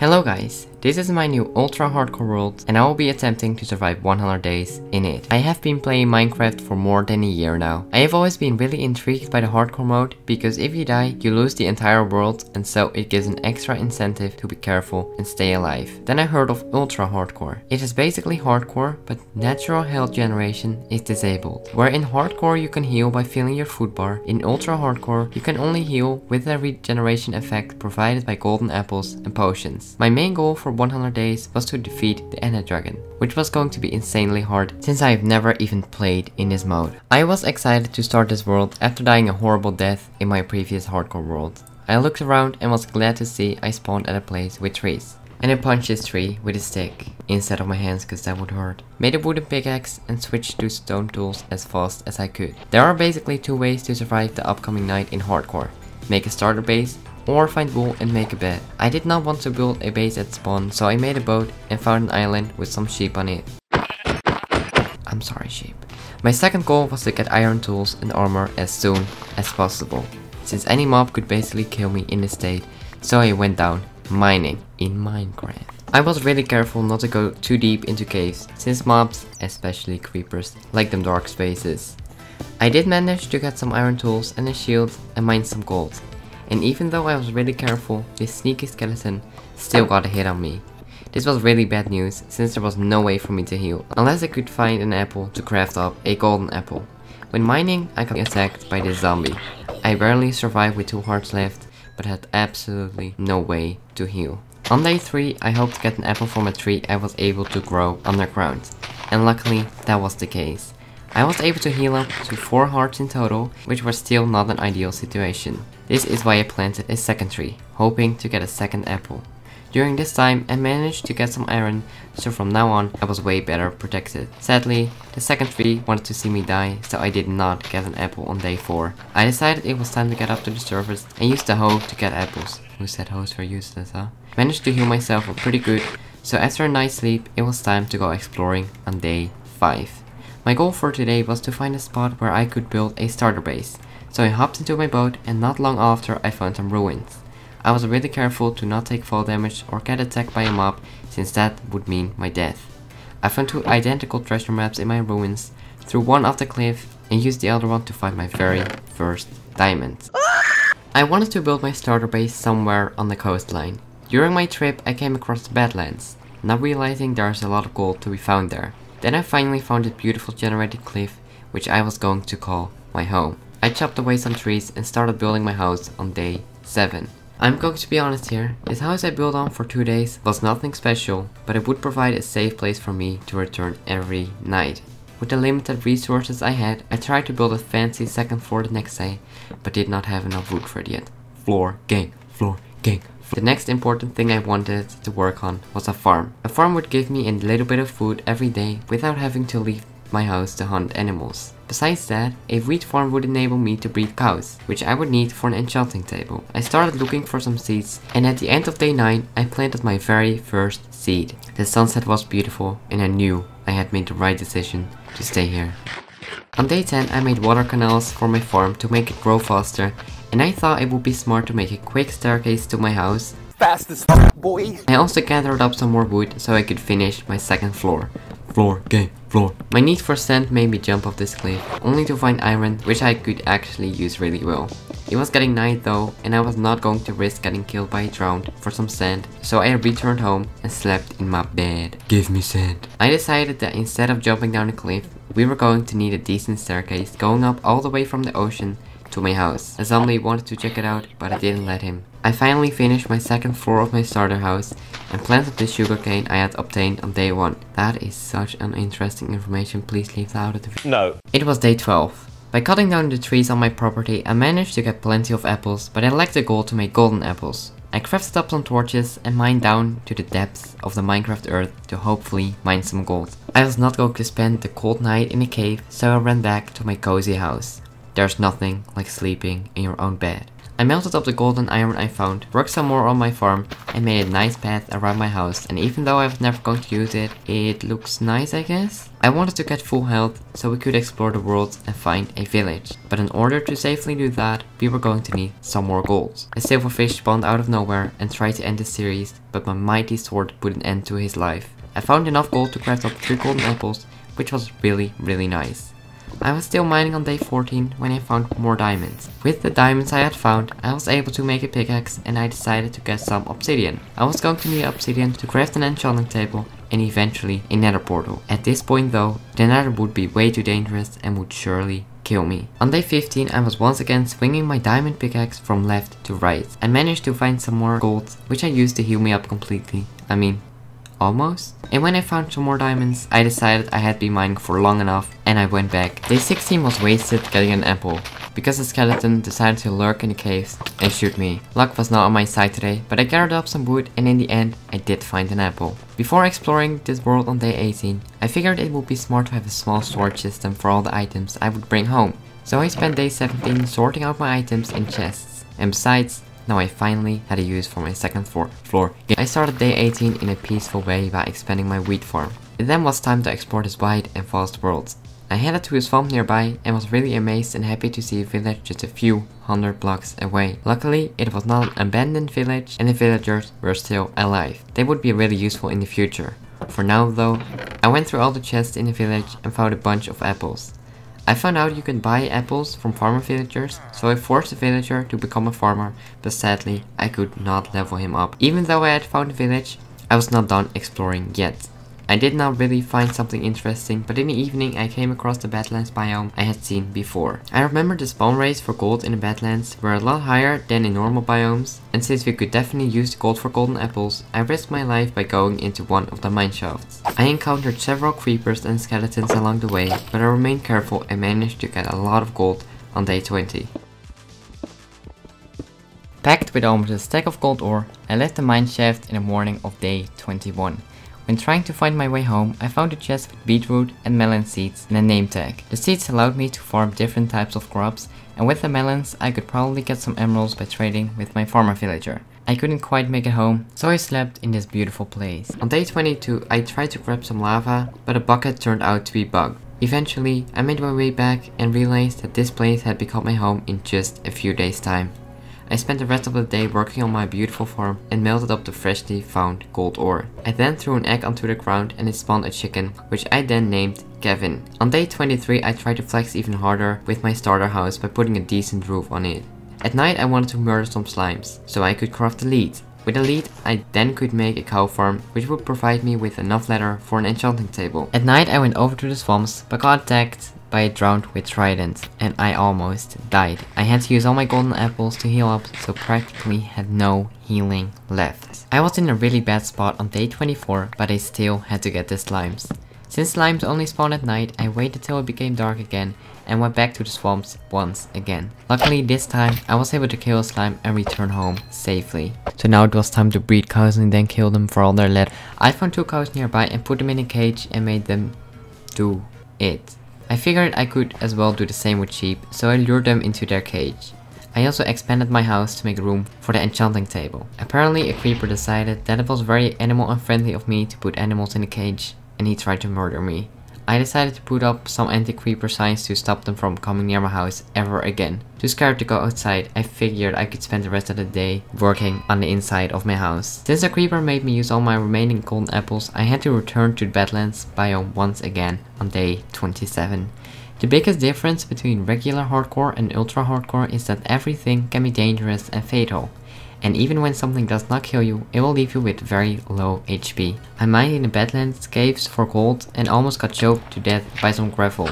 Hello guys, this is my new ultra hardcore world and I will be attempting to survive 100 days in it. I have been playing Minecraft for more than a year now. I have always been really intrigued by the hardcore mode because if you die, you lose the entire world and so it gives an extra incentive to be careful and stay alive. Then I heard of ultra hardcore. It is basically hardcore but natural health generation is disabled. Where in hardcore you can heal by filling your food bar, in ultra hardcore you can only heal with a regeneration effect provided by golden apples and potions. My main goal for 100 days was to defeat the Ender Dragon, which was going to be insanely hard since I have never even played in this mode. I was excited to start this world after dying a horrible death in my previous hardcore world. I looked around and was glad to see I spawned at a place with trees. And I punched this tree with a stick, instead of my hands cause that would hurt. Made a wooden pickaxe and switched to stone tools as fast as I could. There are basically two ways to survive the upcoming night in hardcore. Make a starter base, or find wool and make a bed. I did not want to build a base at spawn, so I made a boat and found an island with some sheep on it. I'm sorry, sheep. My second goal was to get iron tools and armor as soon as possible, since any mob could basically kill me in this state, so I went down mining in Minecraft. I was really careful not to go too deep into caves, since mobs, especially creepers, like them dark spaces. I did manage to get some iron tools and a shield and mine some gold. And even though I was really careful, this sneaky skeleton still got a hit on me. This was really bad news since there was no way for me to heal, unless I could find an apple to craft up a golden apple. When mining, I got attacked by this zombie. I barely survived with 2 hearts left, but had absolutely no way to heal. On day 3, I hoped to get an apple from a tree I was able to grow underground, and luckily that was the case. I was able to heal up to 4 hearts in total, which was still not an ideal situation. This is why I planted a second tree, hoping to get a second apple. During this time I managed to get some iron, so from now on I was way better protected. Sadly, the second tree wanted to see me die, so I did not get an apple on day 4. I decided it was time to get up to the surface and use the hoe to get apples. Who said hoes were useless, huh? Managed to heal myself up pretty good, so after a night's sleep it was time to go exploring on day 5. My goal for today was to find a spot where I could build a starter base, so I hopped into my boat and not long after I found some ruins. I was really careful to not take fall damage or get attacked by a mob since that would mean my death. I found 2 identical treasure maps in my ruins, threw one off the cliff and used the other one to find my very first diamond. I wanted to build my starter base somewhere on the coastline. During my trip I came across the Badlands, not realizing there is a lot of gold to be found there. Then I finally found a beautiful generated cliff, which I was going to call my home. I chopped away some trees and started building my house on day 7. I'm going to be honest here, this house I built on for 2 days was nothing special, but it would provide a safe place for me to return every night. With the limited resources I had, I tried to build a fancy second floor the next day, but did not have enough wood for it yet. Floor gang, floor gang. The next important thing I wanted to work on was a farm. A farm would give me a little bit of food every day without having to leave my house to hunt animals. Besides that, a wheat farm would enable me to breed cows, which I would need for an enchanting table. I started looking for some seeds and at the end of day 9 I planted my very first seed. The sunset was beautiful and I knew I had made the right decision to stay here. On day 10 I made water canals for my farm to make it grow faster, and I thought it would be smart to make a quick staircase to my house. Fast as fuck, boy! I also gathered up some more wood so I could finish my second floor. Floor game, floor. My need for sand made me jump off this cliff, only to find iron, which I could actually use really well. It was getting night though, and I was not going to risk getting killed by a drowned for some sand, so I returned home and slept in my bed. Give me sand. I decided that instead of jumping down a cliff, we were going to need a decent staircase going up all the way from the ocean to my house. A zombie wanted to check it out, but I didn't let him. I finally finished my second floor of my starter house and planted the sugarcane I had obtained on day 1. That is such uninteresting information, please leave that out of the video. No. It was day 12. By cutting down the trees on my property, I managed to get plenty of apples, but I lacked the gold to make golden apples. I crafted up some torches and mined down to the depths of the Minecraft earth to hopefully mine some gold. I was not going to spend the cold night in a cave, so I ran back to my cozy house. There's nothing like sleeping in your own bed. I melted up the golden iron I found, worked some more on my farm, and made a nice path around my house, and even though I was never going to use it, it looks nice I guess? I wanted to get full health so we could explore the world and find a village, but in order to safely do that, we were going to need some more gold. A silverfish spawned out of nowhere and tried to end the series, but my mighty sword put an end to his life. I found enough gold to craft up 3 golden apples, which was really nice. I was still mining on day 14 when I found more diamonds. With the diamonds I had found, I was able to make a pickaxe and I decided to get some obsidian. I was going to need obsidian to craft an enchanting table and eventually a nether portal. At this point though, the nether would be way too dangerous and would surely kill me. On day 15 I was once again swinging my diamond pickaxe from left to right. I managed to find some more gold, which I used to heal me up completely. I mean, almost. And when I found some more diamonds, I decided I had been mining for long enough and I went back. Day 16 was wasted getting an apple, because the skeleton decided to lurk in the caves and shoot me. Luck was not on my side today, but I gathered up some wood and in the end, I did find an apple. Before exploring this world on day 18, I figured it would be smart to have a small storage system for all the items I would bring home. So I spent day 17 sorting out my items in chests, and besides, now I finally had a use for my second floor. I started day 18 in a peaceful way by expanding my wheat farm. It then was time to explore this wide and vast world. I headed to a swamp nearby and was really amazed and happy to see a village just a few 100 blocks away. Luckily, it was not an abandoned village and the villagers were still alive. They would be really useful in the future. For now though, I went through all the chests in the village and found a bunch of apples. I found out you can buy apples from farmer villagers, so I forced a villager to become a farmer, but sadly I could not level him up. Even though I had found a village, I was not done exploring yet. I did not really find something interesting, but in the evening I came across the Badlands biome I had seen before. I remember the spawn rates for gold in the Badlands were a lot higher than in normal biomes, and since we could definitely use the gold for golden apples, I risked my life by going into one of the mineshafts. I encountered several creepers and skeletons along the way, but I remained careful and managed to get a lot of gold on day 20. Packed with almost a stack of gold ore, I left the mineshaft in the morning of day 21. When trying to find my way home, I found a chest with beetroot and melon seeds and a name tag. The seeds allowed me to farm different types of crops, and with the melons I could probably get some emeralds by trading with my farmer villager. I couldn't quite make it home, so I slept in this beautiful place. On day 22 I tried to grab some lava, but a bucket turned out to be bugged. Eventually I made my way back and realized that this place had become my home in just a few days time. I spent the rest of the day working on my beautiful farm and melted up the freshly found gold ore. I then threw an egg onto the ground and it spawned a chicken, which I then named Kevin. On day 23 I tried to flex even harder with my starter house by putting a decent roof on it. At night I wanted to murder some slimes, so I could craft a lead. With a lead I then could make a cow farm, which would provide me with enough leather for an enchanting table. At night I went over to the swamps but got attacked by a drowned with trident, and I almost died. I had to use all my golden apples to heal up, so practically had no healing left. I was in a really bad spot on day 24, but I still had to get the slimes. Since slimes only spawn at night, I waited till it became dark again and went back to the swamps once again. Luckily this time, I was able to kill a slime and return home safely. So now it was time to breed cows and then kill them for all their leather. I found 2 cows nearby and put them in a cage and made them do it. I figured I could as well do the same with sheep, so I lured them into their cage. I also expanded my house to make room for the enchanting table. Apparently a creeper decided that it was very animal unfriendly of me to put animals in a cage, and he tried to murder me. I decided to put up some anti-creeper signs to stop them from coming near my house ever again. Too scared to go outside, I figured I could spend the rest of the day working on the inside of my house. Since the creeper made me use all my remaining golden apples, I had to return to the Badlands biome once again on day 27. The biggest difference between regular hardcore and ultra hardcore is that everything can be dangerous and fatal. And even when something does not kill you, it will leave you with very low HP. I mined in the Badlands caves for gold and almost got choked to death by some gravel.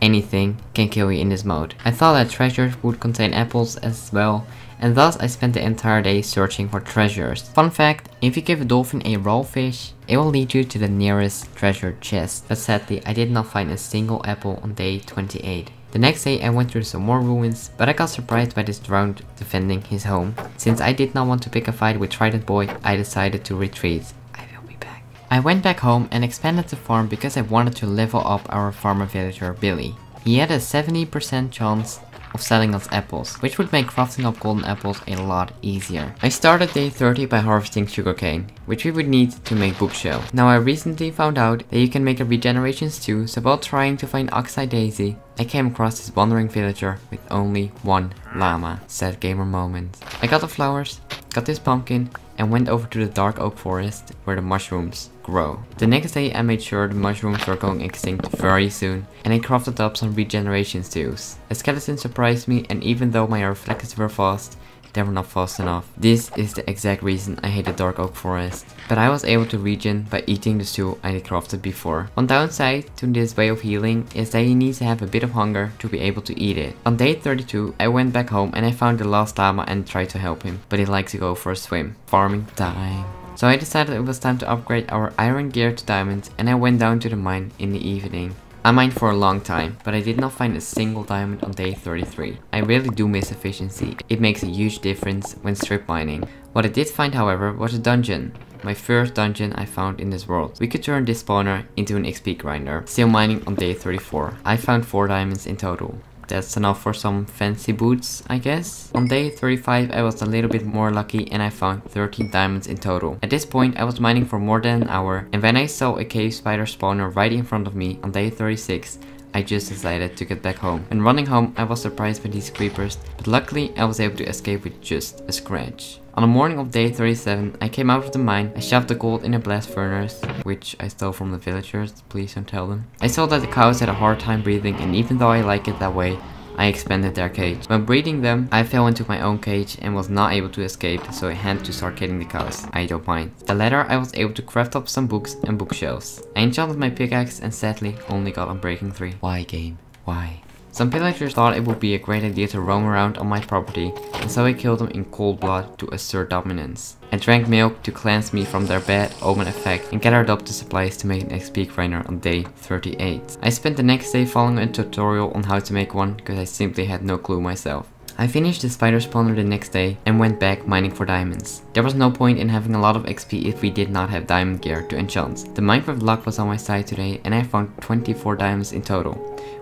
Anything can kill you in this mode. I thought that treasures would contain apples as well, and thus I spent the entire day searching for treasures. Fun fact, if you give a dolphin a raw fish, it will lead you to the nearest treasure chest. But sadly, I did not find a single apple on day 28. The next day I went through some more ruins, but I got surprised by this drowned defending his home. Since I did not want to pick a fight with Trident Boy, I decided to retreat. I will be back. I went back home and expanded the farm because I wanted to level up our farmer villager Billy. He had a 70% chance of selling us apples, which would make crafting up golden apples a lot easier. I started day 30 by harvesting sugarcane, which we would need to make bookshelf. Now I recently found out that you can make a regeneration stew, so while trying to find Oxeye Daisy, I came across this wandering villager with only one llama. Sad gamer moment. I got the flowers, got this pumpkin, and went over to the dark oak forest where the mushrooms grow. The next day I made sure the mushrooms were going extinct very soon, and I crafted up some regeneration stews. A skeleton surprised me, and even though my reflexes were fast, they were not fast enough. This is the exact reason I hate the dark oak forest, but I was able to regen by eating the stew I had crafted before. One downside to this way of healing is that you need to have a bit of hunger to be able to eat it. On day 32 I went back home and I found the last llama and tried to help him, but he liked to go for a swim. Farming time. So I decided it was time to upgrade our iron gear to diamonds, and I went down to the mine in the evening. I mined for a long time, but I did not find a single diamond on day 33. I really do miss efficiency. It makes a huge difference when strip mining. What I did find, however, was a dungeon. My first dungeon I found in this world. We could turn this spawner into an XP grinder. Still mining on day 34. I found 4 diamonds in total. That's enough for some fancy boots, I guess. On day 35 I was a little bit more lucky and I found 13 diamonds in total. At this point I was mining for more than an hour, and when I saw a cave spider spawner right in front of me on day 36, I just decided to get back home. When running home I was surprised by these creepers, but luckily I was able to escape with just a scratch. On the morning of day 37, I came out of the mine. I shoved the gold in a blast furnace, which I stole from the villagers, please don't tell them. I saw that the cows had a hard time breathing, and even though I like it that way, I expanded their cage. When breeding them, I fell into my own cage and was not able to escape, so I had to start killing the cows. I don't mind. The latter, I was able to craft up some books and bookshelves. I enchanted my pickaxe and sadly only got on breaking 3. Why, game? Why? Some villagers thought it would be a great idea to roam around on my property, and so I killed them in cold blood to assert dominance. I drank milk to cleanse me from their bad omen effect and gathered up the supplies to make an XP grinder on day 38. I spent the next day following a tutorial on how to make one because I simply had no clue myself. I finished the spider spawner the next day and went back mining for diamonds. There was no point in having a lot of XP if we did not have diamond gear to enchant. The Minecraft luck was on my side today and I found 24 diamonds in total.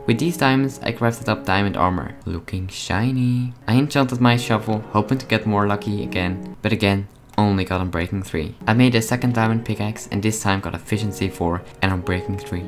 With these diamonds I crafted up diamond armor. Looking shiny. I enchanted my shovel, hoping to get more lucky again, but again only got on breaking 3. I made a second diamond pickaxe and this time got efficiency 4 and on breaking 3.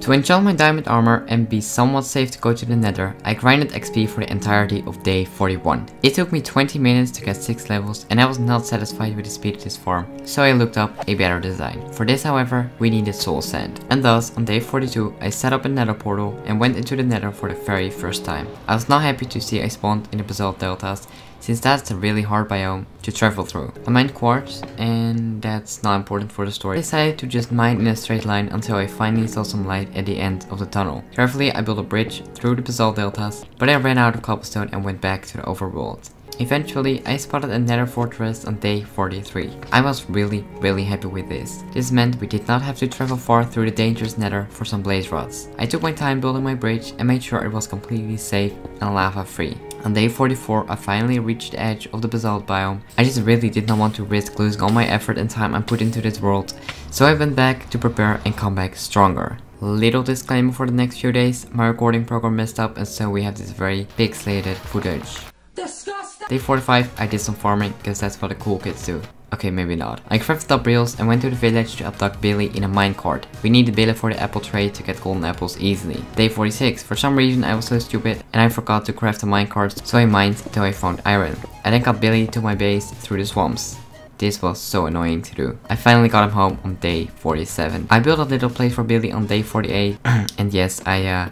To enchant my diamond armor and be somewhat safe to go to the nether, I grinded XP for the entirety of day 41. It took me 20 minutes to get 6 levels and I was not satisfied with the speed of this farm, so I looked up a better design. For this however, we needed soul sand. And thus, on day 42, I set up a nether portal and went into the nether for the very first time. I was not happy to see I spawned in the basalt deltas, since that's a really hard biome to travel through. I mined quartz, and that's not important for the story. I decided to just mine in a straight line until I finally saw some light at the end of the tunnel. Carefully I built a bridge through the basalt deltas, but I ran out of cobblestone and went back to the overworld. Eventually I spotted a nether fortress on day 43. I was really happy with this. This meant we did not have to travel far through the dangerous nether for some blaze rods. I took my time building my bridge and made sure it was completely safe and lava free. On day 44 I finally reached the edge of the basalt biome. I just really did not want to risk losing all my effort and time I put into this world, so I went back to prepare and come back stronger. Little disclaimer for the next few days, my recording program messed up and so we have this very pixelated footage. Disgusting. Day 45 I did some farming because that's what the cool kids do. Okay, maybe not. I crafted up reels and went to the village to abduct Billy in a minecart. We needed Billy for the apple trade to get golden apples easily. Day 46. For some reason I was so stupid and I forgot to craft a minecart, so I mined until I found iron. I then got Billy to my base through the swamps. This was so annoying to do. I finally got him home on day 47. I built a little place for Billy on day 48 and yes, I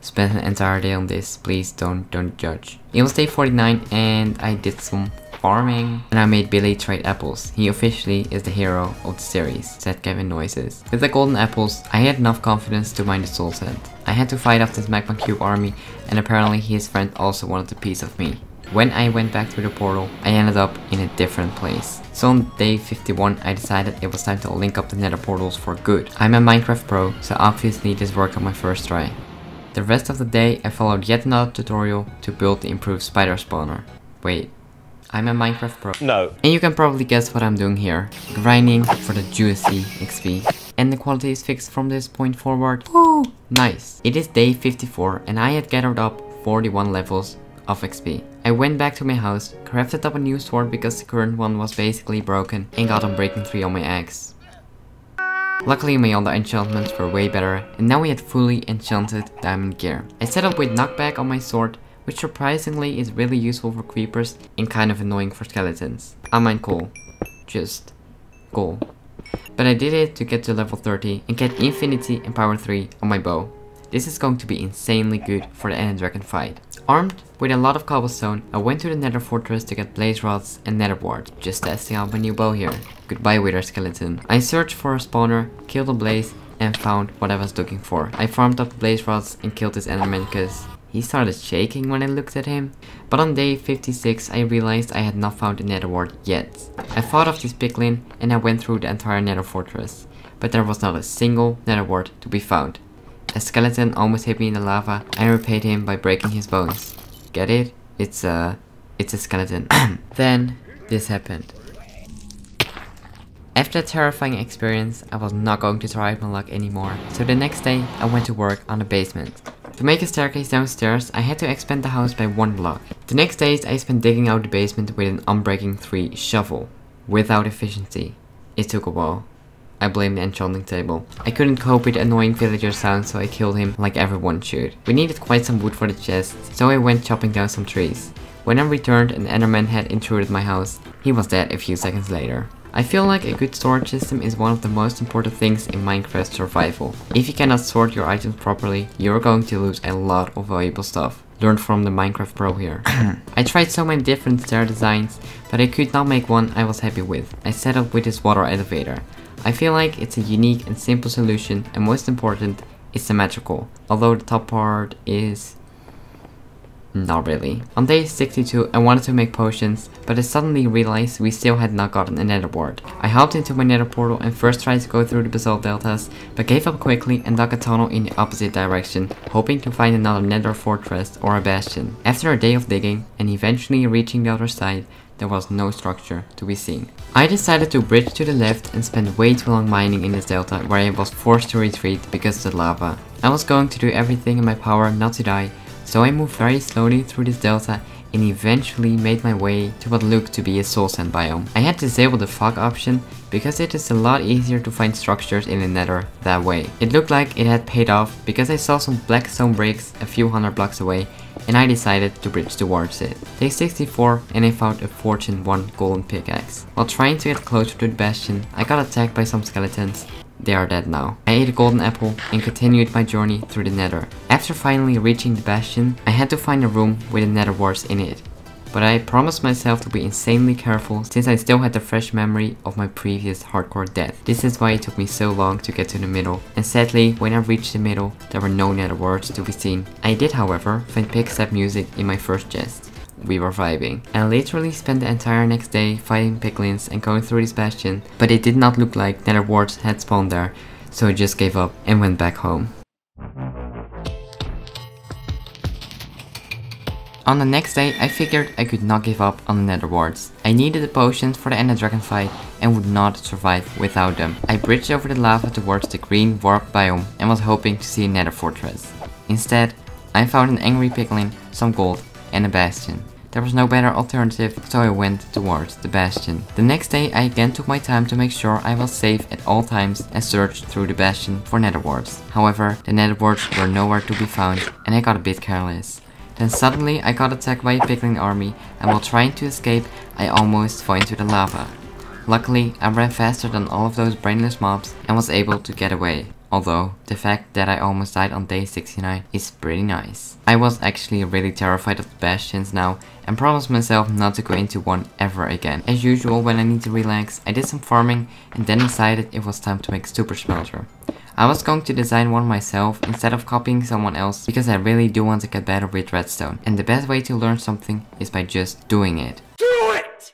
spent an entire day on this. Please don't judge. It was day 49 and I did some farming, and I made Billy trade apples. He officially is the hero of the series. Sad Kevin noises. With the golden apples, I had enough confidence to mine the soul sand. I had to fight off this magma cube army, and apparently his friend also wanted a piece of me. When I went back through the portal, I ended up in a different place. So on day 51, I decided it was time to link up the nether portals for good. I'm a Minecraft pro, so obviously this worked on my first try. The rest of the day, I followed yet another tutorial to build the improved spider spawner. Wait. I'm a Minecraft pro. No. And you can probably guess what I'm doing here. Grinding for the juicy XP. And the quality is fixed from this point forward. Woo! Nice. It is day 54 and I had gathered up 41 levels of XP. I went back to my house, crafted up a new sword because the current one was basically broken, and got unbreaking 3 on my axe. Luckily my other enchantments were way better, and now we had fully enchanted diamond gear. I set up with knockback on my sword, which surprisingly is really useful for creepers and kind of annoying for skeletons. I mine coal. Just coal. But I did it to get to level 30 and get infinity and power 3 on my bow. This is going to be insanely good for the Ender Dragon fight. Armed with a lot of cobblestone, I went to the nether fortress to get blaze rods and nether wart, just testing out my new bow here. Goodbye wither skeleton. I searched for a spawner, killed a blaze and found what I was looking for. I farmed up blaze rods and killed this enderman because he started shaking when I looked at him. But on day 56 I realized I had not found the nether wart yet. I fought off this piglin and I went through the entire nether fortress. But there was not a single nether wart to be found. A skeleton almost hit me in the lava. I repaid him by breaking his bones. Get it? It's a skeleton. Then this happened. After that terrifying experience, I was not going to try my luck anymore. So the next day I went to work on the basement. To make a staircase downstairs, I had to expand the house by 1 block. The next days I spent digging out the basement with an unbreaking 3 shovel. Without efficiency. It took a while. I blame the enchanting table. I couldn't cope with the annoying villager sound, so I killed him like everyone should. We needed quite some wood for the chest, so I went chopping down some trees. When I returned, an enderman had intruded my house. He was dead a few seconds later. I feel like a good storage system is one of the most important things in Minecraft survival. If you cannot sort your items properly, you're going to lose a lot of valuable stuff. Learned from the Minecraft pro here. I tried so many different stair designs, but I could not make one I was happy with. I set up with this water elevator. I feel like it's a unique and simple solution, and most important, it's symmetrical. Although the top part is... not really. On day 62 I wanted to make potions, but I suddenly realized we still had not gotten a nether wart. I hopped into my nether portal and first tried to go through the basalt deltas, but gave up quickly and dug a tunnel in the opposite direction, hoping to find another nether fortress or a bastion. After a day of digging, and eventually reaching the other side, there was no structure to be seen. I decided to bridge to the left and spent way too long mining in this delta, where I was forced to retreat because of the lava. I was going to do everything in my power not to die, so I moved very slowly through this delta and eventually made my way to what looked to be a soul sand biome. I had disabled the fog option because it is a lot easier to find structures in the nether that way. It looked like it had paid off because I saw some black stone bricks a few hundred blocks away, and I decided to bridge towards it. Day 64 and I found a fortune 1 golden pickaxe. While trying to get closer to the bastion, I got attacked by some skeletons. They are dead now. I ate a golden apple and continued my journey through the nether. After finally reaching the bastion, I had to find a room with the nether warts in it. But I promised myself to be insanely careful since I still had the fresh memory of my previous hardcore death. This is why it took me so long to get to the middle. And sadly, when I reached the middle, there were no nether warts to be seen. I did, however, find pickstep music in my first chest. We were vibing. I literally spent the entire next day fighting piglins and going through this bastion, but it did not look like nether warts had spawned there, so I just gave up and went back home. On the next day, I figured I could not give up on the nether warts. I needed the potions for the Ender Dragon fight and would not survive without them. I bridged over the lava towards the green warp biome and was hoping to see a nether fortress. Instead, I found an angry piglin, some gold, and a bastion. There was no better alternative, so I went towards the bastion. The next day I again took my time to make sure I was safe at all times and searched through the bastion for nether warts. However, the nether warts were nowhere to be found and I got a bit careless. Then suddenly I got attacked by a piglin army, and while trying to escape I almost fell into the lava. Luckily I ran faster than all of those brainless mobs and was able to get away. Although, the fact that I almost died on day 69 is pretty nice. I was actually really terrified of the bastions now and promised myself not to go into one ever again. As usual, when I need to relax, I did some farming and then decided it was time to make Super Smelter. I was going to design one myself instead of copying someone else because I really do want to get better with redstone. And the best way to learn something is by just doing it.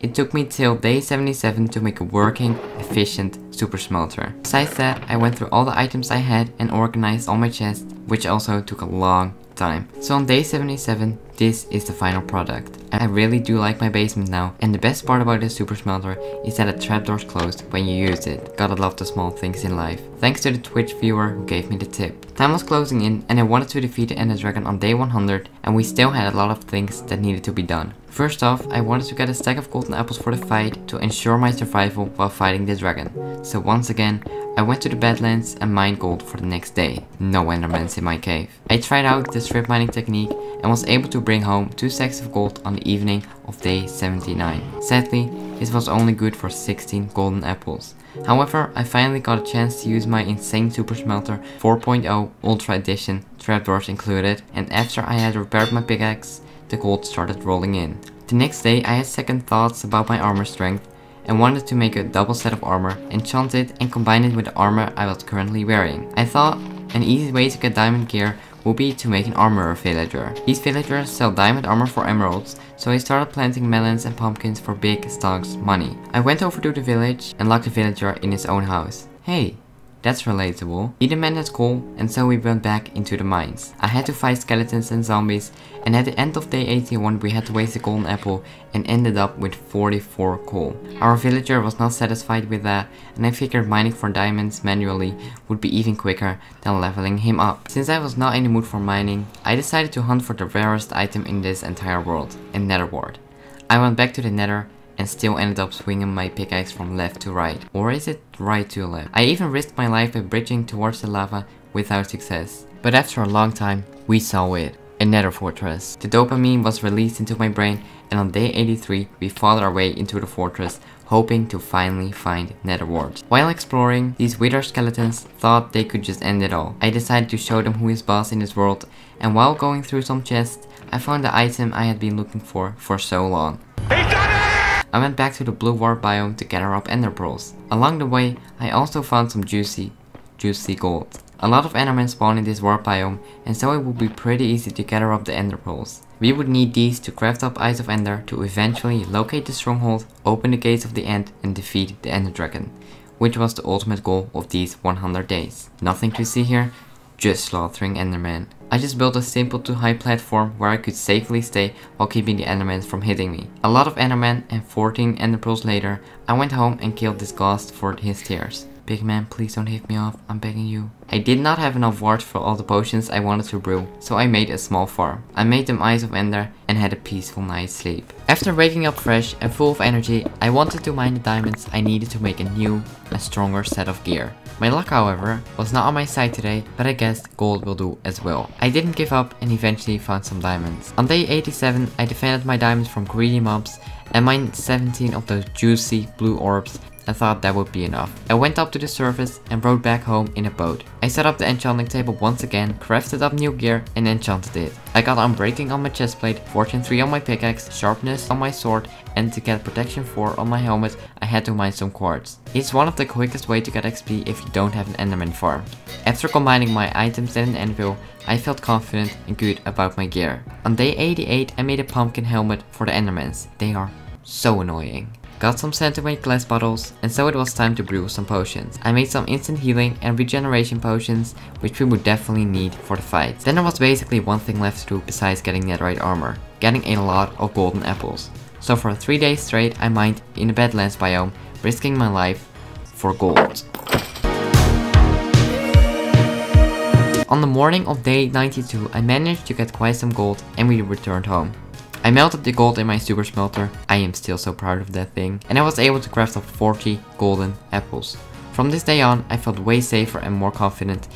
It took me till day 77 to make a working, efficient super smelter. Besides that, I went through all the items I had and organized all my chests, which also took a long time. So on day 77, this is the final product. I really do like my basement now. And the best part about this super smelter is that the trapdoor's closed when you use it. Gotta love the small things in life. Thanks to the Twitch viewer who gave me the tip. Time was closing in and I wanted to defeat the Ender Dragon on day 100, and we still had a lot of things that needed to be done. First off, I wanted to get a stack of golden apples for the fight to ensure my survival while fighting the dragon. So once again, I went to the Badlands and mined gold for the next day. No Endermans in my cave. I tried out the strip mining technique and was able to bring home 2 stacks of gold on the evening of day 79. Sadly, this was only good for 16 golden apples. However, I finally got a chance to use my insane super smelter 4.0 Ultra Edition, trapdoors included, and after I had repaired my pickaxe, the gold started rolling in. The next day I had second thoughts about my armor strength and wanted to make a double set of armor, enchant it and combine it with the armor I was currently wearing. I thought an easy way to get diamond gear would be to make an armorer villager. These villagers sell diamond armor for emeralds, so I started planting melons and pumpkins for big stocks money. I went over to the village and locked the villager in his own house. Hey, that's relatable. He demanded his coal, and so we went back into the mines. I had to fight skeletons and zombies, and at the end of day 81 we had to waste a golden apple and ended up with 44 coal. Our villager was not satisfied with that, and I figured mining for diamonds manually would be even quicker than leveling him up. Since I was not in the mood for mining, I decided to hunt for the rarest item in this entire world, a nether wart. I went back to the nether and still ended up swinging my pickaxe from left to right. Or is it right to left? I even risked my life by bridging towards the lava without success. But after a long time, we saw it. A nether fortress. The dopamine was released into my brain, and on day 83 we fought our way into the fortress, hoping to finally find nether warts. While exploring, these wither skeletons thought they could just end it all. I decided to show them who is boss in this world, and while going through some chests, I found the item I had been looking for so long. I went back to the blue wart biome to gather up ender pearls. Along the way, I also found some juicy gold. A lot of endermen spawn in this wart biome, and so it would be pretty easy to gather up the ender pearls. We would need these to craft up Eyes of Ender to eventually locate the stronghold, open the gates of the end and defeat the Ender Dragon, which was the ultimate goal of these 100 days. Nothing to see here, just slaughtering endermen. I just built a simple to high platform where I could safely stay while keeping the endermen from hitting me. A lot of endermen and 14 ender pearls later, I went home and killed this ghost for his tears. Big man, please don't hit me off, I'm begging you. I did not have enough warts for all the potions I wanted to brew, so I made a small farm. I made them Eyes of Ender and had a peaceful night's sleep. After waking up fresh and full of energy, I wanted to mine the diamonds I needed to make a new and stronger set of gear. My luck, however, was not on my side today, but I guess gold will do as well. I didn't give up and eventually found some diamonds. On day 87, I defended my diamonds from greedy mobs and mined 17 of those juicy blue orbs. I thought that would be enough. I went up to the surface and rode back home in a boat. I set up the enchanting table once again, crafted up new gear and enchanted it. I got unbreaking on my chestplate, fortune 3 on my pickaxe, sharpness on my sword, and to get protection 4 on my helmet I had to mine some quartz. It's one of the quickest way to get XP if you don't have an enderman farm. After combining my items and an anvil, I felt confident and good about my gear. On day 88 I made a pumpkin helmet for the endermans. They are so annoying. Got some sand to make glass bottles, and so it was time to brew some potions. I made some instant healing and regeneration potions, which we would definitely need for the fight. Then there was basically one thing left to do besides getting netherite armor, getting a lot of golden apples. So for 3 days straight I mined in the Badlands biome, risking my life for gold. On the morning of day 92 I managed to get quite some gold and we returned home. I melted the gold in my super smelter, I am still so proud of that thing, and I was able to craft up 40 golden apples. From this day on, I felt way safer and more confident.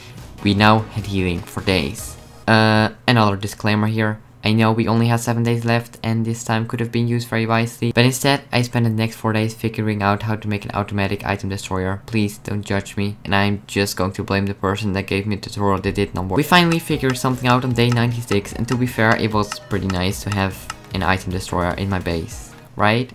We now had healing for days. Another disclaimer here, I know we only had 7 days left and this time could have been used very wisely, but instead I spent the next 4 days figuring out how to make an automatic item destroyer. Please don't judge me, and I'm just going to blame the person that gave me the tutorial that did not work. We finally figured something out on day 96, and to be fair it was pretty nice to have an item destroyer in my base, right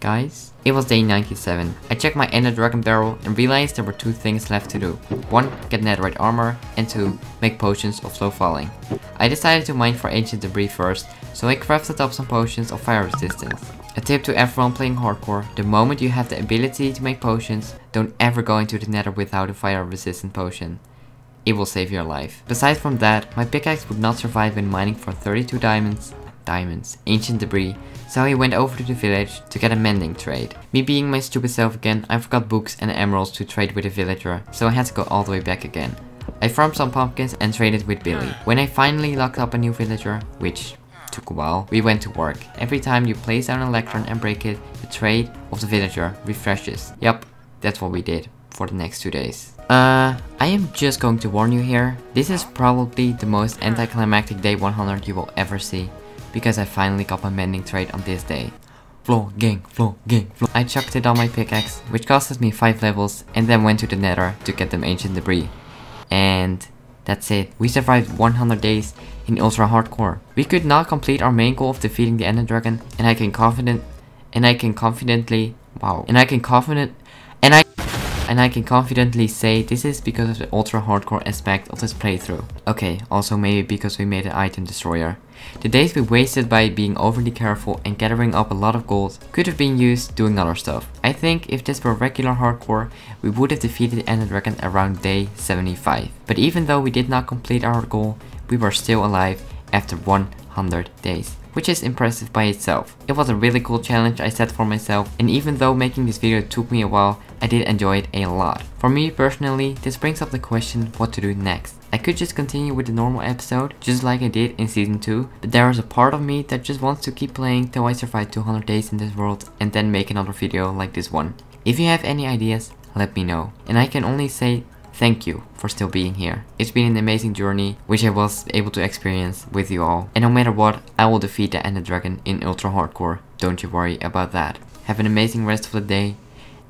guys? It was day 97. I checked my Ender Dragon barrel and realized there were 2 things left to do. 1, get netherite armor, and 2, make potions of slow falling. I decided to mine for ancient debris first, so I crafted up some potions of fire resistance. A tip to everyone playing hardcore, the moment you have the ability to make potions, don't ever go into the nether without a fire resistant potion. It will save your life. Besides from that, my pickaxe would not survive when mining for 32 diamonds. diamonds, ancient debris, so I went over to the village to get a mending trade. Me being my stupid self again, I forgot books and emeralds to trade with a villager, so I had to go all the way back again. I farmed some pumpkins and traded with Billy. When I finally locked up a new villager, which took a while, we went to work. Every time you place down an electron and break it, the trade of the villager refreshes. Yup, that's what we did for the next 2 days. I am just going to warn you here, this is probably the most anticlimactic day 100 you will ever see, because I finally got my mending trade on this day. Flogging. I chucked it on my pickaxe, which costed me 5 levels, and then went to the nether to get them ancient debris. And that's it. We survived 100 days in ultra hardcore. We could not complete our main goal of defeating the Ender Dragon, and I can confidently say this is because of the ultra hardcore aspect of this playthrough. Okay, also maybe because we made an item destroyer. The days we wasted by being overly careful and gathering up a lot of gold could have been used doing other stuff. I think if this were regular hardcore, we would have defeated the Ender Dragon around day 75. But even though we did not complete our goal, we were still alive after 100 days. Which is impressive by itself. It was a really cool challenge I set for myself, and even though making this video took me a while, I did enjoy it a lot. For me personally, this brings up the question what to do next. I could just continue with the normal episode, just like I did in season 2, but there is a part of me that just wants to keep playing till I survive 200 days in this world and then make another video like this one. If you have any ideas, let me know. And I can only say thank you for still being here. It's been an amazing journey, which I was able to experience with you all. And no matter what, I will defeat the Ender Dragon in ultra hardcore. Don't you worry about that. Have an amazing rest of the day,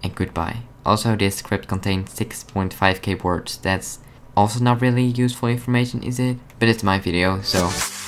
and goodbye. Also, this script contains 6.5k words. That's also not really useful information, is it? But it's my video, so...